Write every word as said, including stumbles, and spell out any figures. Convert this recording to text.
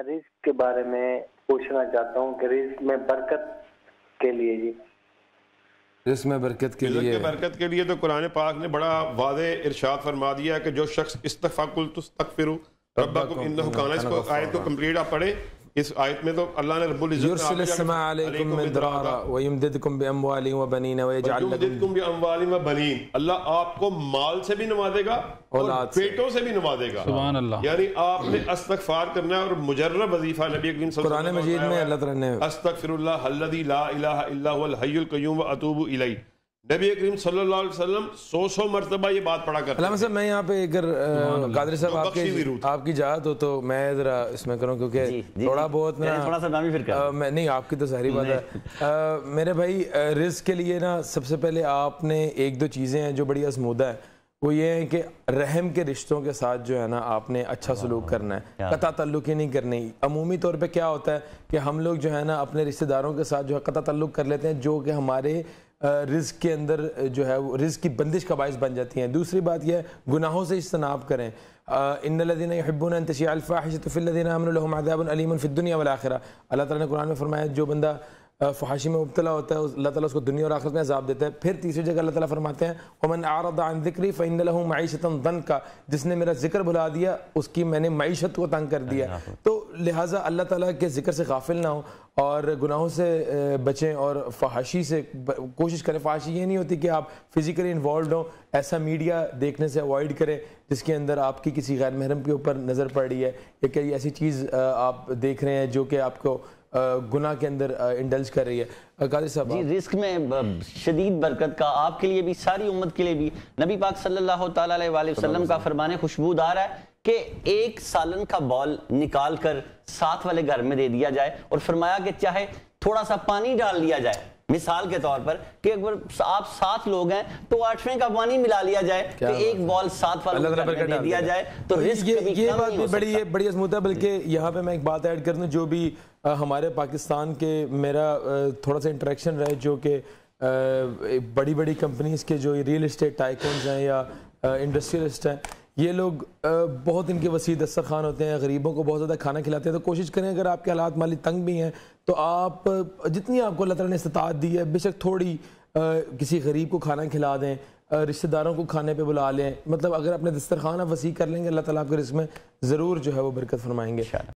मैं रिस्क के बारे में पूछना चाहता हूँ कि रिस्क में बरकत के लिए जी रिस्क में बरकत के लिए बरकत के लिए तो कुरान पाक ने बड़ा वादे इरशाद फरमा दिया कि जो शख्स इस्तगफार तुस्तगफिरू रब्बकुम इन्नहु कान इसको आयत को कंप्लीट आप पढ़े। इस आयत में तो अल्लाह ने रब्बुल इज्जत युरसिल समा अलैकुम मिदरारा व यमदिदकुम बि अमवालिन व बनीन व यजअल लकुम यमदिदकुम बि अमवालिन व बनीन। अल्लाह आपको माल से भी नवाजेगा और बेटों से भी नवाजेगा। सुभान अल्लाह। यानी आपने इस्तगफार करना है और मुजर्रब वजीफा नबी करीम सल्लल्लाहु अलैहि वसल्लम कुरान मजीद में अल्लाह ताला ने अस्तगफिरुल्लाह अल्लज़ी ला इलाहा इल्ला हुवल हय्युल कय्यूम व अतूबु इलैहि नबी करीम सल्लल्लाहु अलैहि वसल्लम सौ सौ मरतबा ये बात पढ़ा करते हैं। अल्लाह साहब मैं यहाँ पे अगर कादरी साहब आपकी आपकी इजाज़त हो तो मैं जरा इसमें करूँ क्योंकि थोड़ा बहुत ना थोड़ा सा फिर आ, मैं नहीं आपकी तो सारी बात है। आ, मेरे भाई रिस्क के लिए ना सबसे पहले आपने एक दो चीज़ें हैं जो बड़ी आजमूदा है वो ये है कि रहम के रिश्तों के साथ जो है ना आपने अच्छा सलूक करना है, कता तल्लुक ही नहीं करनी। अमूमी तौर पे क्या होता है कि हम लोग जो है ना अपने रिश्तेदारों के साथ जो है कता तल्लुक कर लेते हैं जो कि हमारे रिस्क के अंदर जो है वो रिस्क की बंदिश का बायस बन जाती हैं। दूसरी बात यह है गुनाहों से इज्तनाब करें। इन्नल्लज़ीना युहिब्बूना अन तशिया अल फाहिशतु फिल्लज़ीना आमनू लहुम अज़ाबुन अलीमुन फ़िद दुनिया वल आखिरह। अल्लाह ताला ने कुरान में फरमाया जो बंदा फहाशी में मुब्तला होता है अल्लाह ताला उसको दुनिया और आखिरत में अजाब देता है। फिर तीसरी जगह अल्लाह ताला फरमाते हैं वमन आरदा अन ज़िक्री फ़इन्न लहू मईशतन दंका, जिसने मेरा जिक्र भुला दिया उसकी मैंने मईशत को तंग कर दिया। तो लिहाजा अल्लाह ताला के जिक्र से गाफिल ना हो और गुनाहों से बचें और फहाशी से कोशिश करें। फहाशी ये नहीं होती कि आप फिज़िकली इन्वॉल्व हों, ऐसा मीडिया देखने से अवॉइड करें जिसके अंदर आपकी किसी गैर महरम के ऊपर नज़र पड़ रही है या कई ऐसी चीज़ आप देख रहे हैं जो कि आपको गुनाह के अंदर इंडल्ज कर रही है। कादरी साहब जी रिस्क में शदीद बरकत का आपके लिए भी सारी उम्मत के लिए भी नबी पाक सल्लल्लाहु अलैहि वसल्लम का फरमाने खुशबूदार है कि एक सालन का बॉल निकाल कर साथ वाले घर में दे दिया जाए और फरमाया कि चाहे थोड़ा सा पानी डाल लिया जाए। मिसाल के तौर पर कि अगर आप सात लोग हैं तो आठवें का पानी मिला लिया जाए कि एक बॉल सात वालों को दे दिया जाए तो रिस्क भी ये बात भी बड़ी ये बड़ी अजमूदा है। बल्कि यहाँ पे मैं एक बात ऐड कर दूँ जो भी हमारे पाकिस्तान के मेरा थोड़ा सा इंटरेक्शन रहे जो कि बड़ी बड़ी कंपनीज के जो रियल इस्टेट टाइकून्स हैं या इंडस्ट्रियलिस्ट हैं ये लोग बहुत इनके वसी दस्तरखान होते हैं, गरीबों को बहुत ज़्यादा खाना खिलाते हैं। तो कोशिश करें अगर आपके हालात माली तंग भी हैं तो आप जितनी आपको अल्लाह ताला ने इस्तात दी है बेशक थोड़ी किसी गरीब को खाना खिला दें, रिश्तेदारों को खाने पे बुला लें। मतलब अगर अपने दस्तरखान आप वसी कर लेंगे अल्लाह ताला आपके रिस्क में ज़रूर जो है वो बरकत फरमाएंगे।